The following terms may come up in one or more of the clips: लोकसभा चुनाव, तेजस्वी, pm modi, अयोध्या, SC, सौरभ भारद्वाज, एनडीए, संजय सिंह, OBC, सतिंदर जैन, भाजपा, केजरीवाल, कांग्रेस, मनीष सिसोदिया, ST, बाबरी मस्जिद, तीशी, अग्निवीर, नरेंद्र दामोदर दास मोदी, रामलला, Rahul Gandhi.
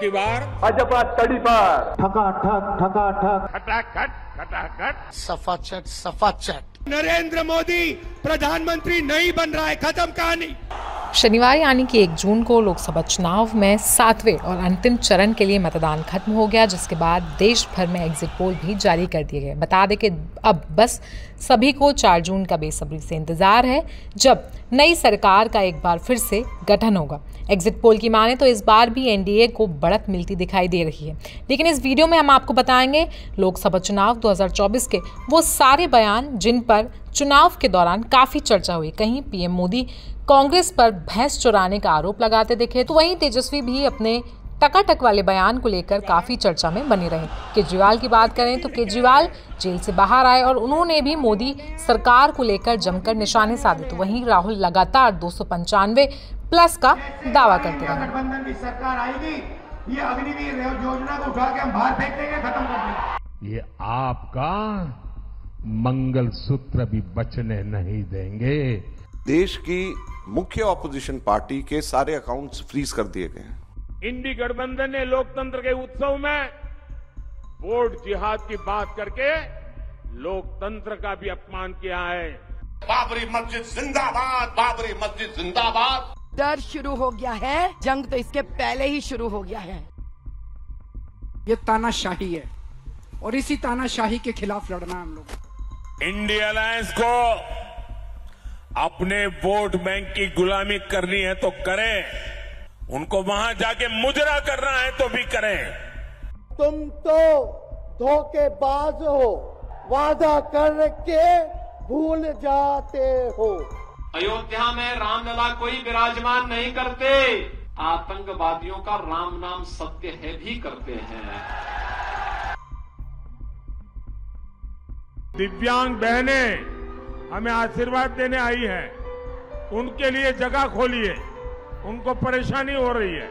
की बार भाजपा तड़ी पार, ठकाठक ठकाठक, खटाखट खटाखट, सफाचट सफाचट। नरेंद्र मोदी प्रधानमंत्री नहीं बन रहा है, खत्म कहानी। शनिवार यानी कि 1 जून को लोकसभा चुनाव में 7वें और अंतिम चरण के लिए मतदान खत्म हो गया, जिसके बाद देश भर में एग्जिट पोल भी जारी कर दिए गए। बता दें कि अब बस सभी को 4 जून का बेसब्री से इंतज़ार है, जब नई सरकार का एक बार फिर से गठन होगा। एग्जिट पोल की माने तो इस बार भी एनडीए को बढ़त मिलती दिखाई दे रही है, लेकिन इस वीडियो में हम आपको बताएंगे लोकसभा चुनाव 2024 के वो सारे बयान जिन पर चुनाव के दौरान काफ़ी चर्चा हुई। कहीं पीएम मोदी कांग्रेस पर भैंस चुराने का आरोप लगाते दिखे, तो वहीं तेजस्वी भी अपने टकाटक वाले बयान को लेकर काफ़ी चर्चा में बने रहे। केजरीवाल की बात करें तो केजरीवाल जेल से बाहर आए और उन्होंने भी मोदी सरकार को लेकर जमकर निशाने साधे, तो वहीं राहुल लगातार 295+ का दावा करते रहे। गठबंधन की सरकार आएगी, ये अग्निवीर योजना को उठा के हम बाहर फेंक देंगे, खत्म कर देंगे। ये आपका मंगलसूत्र भी बचने नहीं देंगे। देश की मुख्य ऑपोजिशन पार्टी के सारे अकाउंट्स फ्रीज कर दिए गए हैं। इंडी गठबंधन ने लोकतंत्र के उत्सव में वोट जिहाद की बात करके लोकतंत्र का भी अपमान किया है। बाबरी मस्जिद जिंदाबाद, बाबरी मस्जिद जिंदाबाद। डर शुरू हो गया है, जंग तो इसके पहले ही शुरू हो गया है। ये तानाशाही है और इसी तानाशाही के खिलाफ लड़ना हम लोग। इंडिया अलायंस को अपने वोट बैंक की गुलामी करनी है तो करें, उनको वहां जाके मुजरा करना है तो भी करें। तुम तो धोखेबाज हो, वादा करके भूल जाते हो। अयोध्या में रामलला कोई विराजमान नहीं करते, आतंकवादियों का राम नाम सत्य है भी करते हैं। दिव्यांग बहनें हमें आशीर्वाद देने आई हैं, उनके लिए जगह खोली है, उनको परेशानी हो रही है।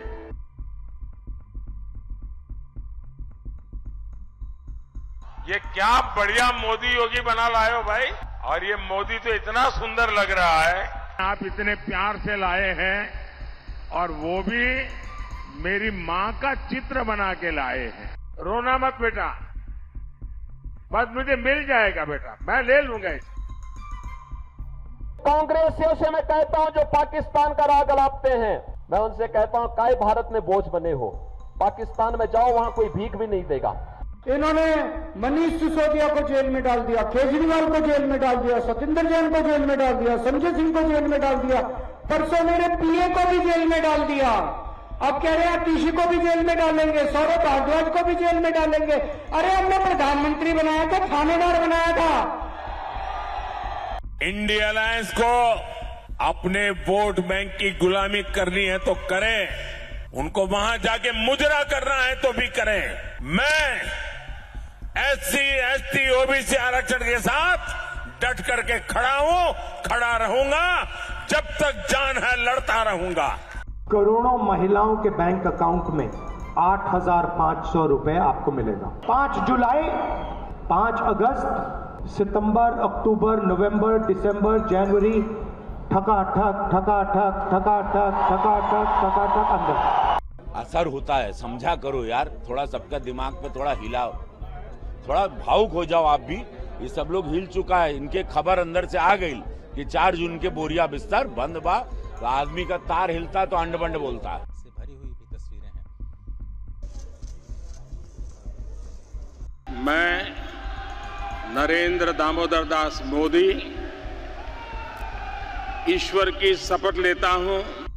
ये क्या बढ़िया मोदी योगी बना लाए हो भाई, और ये मोदी तो इतना सुंदर लग रहा है। आप इतने प्यार से लाए हैं और वो भी मेरी माँ का चित्र बना के लाए हैं। रोना मत बेटा, बस मुझे मिल जाएगा बेटा, मैं ले लूंगा इसे। कांग्रेसियों से मैं कहता हूं जो पाकिस्तान का राग लापते हैं, मैं उनसे कहता हूं काहे भारत में बोझ बने हो, पाकिस्तान में जाओ, वहां कोई भीख भी नहीं देगा। इन्होंने मनीष सिसोदिया को जेल में डाल दिया, केजरीवाल को जेल में डाल दिया, सतिंदर जैन को जेल में डाल दिया, संजय सिंह को जेल में डाल दिया, परसों मेरे पीए को भी जेल में डाल दिया। अब कह रहे हैं तीशी को भी जेल में डालेंगे, सौरभ भारद्वाज को भी जेल में डालेंगे। अरे हमने प्रधानमंत्री बनाया था, थानेदार बनाया था। इंडिया अलायंस को अपने वोट बैंक की गुलामी करनी है तो करें, उनको वहां जाके मुजरा करना है तो भी करें। मैं SC ST OBC आरक्षण के साथ डट करके खड़ा हूं, खड़ा रहूंगा, जब तक जान है लड़ता रहूंगा। करोड़ों महिलाओं के बैंक अकाउंट में 8,500 रुपए आपको मिलेगा। 5 जुलाई, 5 अगस्त, सितंबर, अक्टूबर, नवंबर, दिसंबर, जनवरी, ठकाठक ठकाठक ठकाठक ठकाठक ठकाठक अंदर असर होता है। समझा करो यार, थोड़ा सबका दिमाग पे थोड़ा हिलाओ, थोड़ा भावुक हो जाओ आप भी। ये सब लोग हिल चुका है, इनके खबर अंदर से आ गई कि 4 जून के बोरिया बिस्तर बंद बा, तो आदमी का तार हिलता तो अंड बंड बोलता है। भरी हुई भी तस्वीरें हैं। मैं नरेंद्र दामोदर दास मोदी ईश्वर की शपथ लेता हूं